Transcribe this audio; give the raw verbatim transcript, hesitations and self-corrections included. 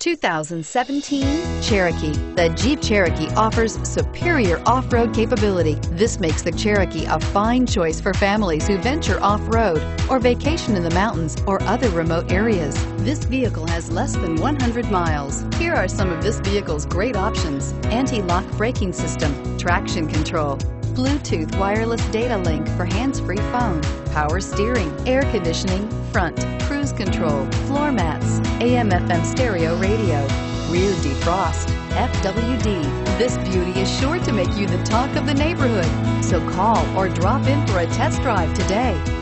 two thousand seventeen Cherokee. The Jeep Cherokee offers superior off-road capability. This makes the Cherokee a fine choice for families who venture off-road or vacation in the mountains or other remote areas. This vehicle has less than one hundred miles. Here are some of this vehicle's great options: anti-lock braking system, traction control, Bluetooth wireless data link for hands-free phone, power steering, air conditioning, front, cruise control, floor mats, A M F M stereo radio, rear defrost, F W D. This beauty is sure to make you the talk of the neighborhood. So call or drop in for a test drive today.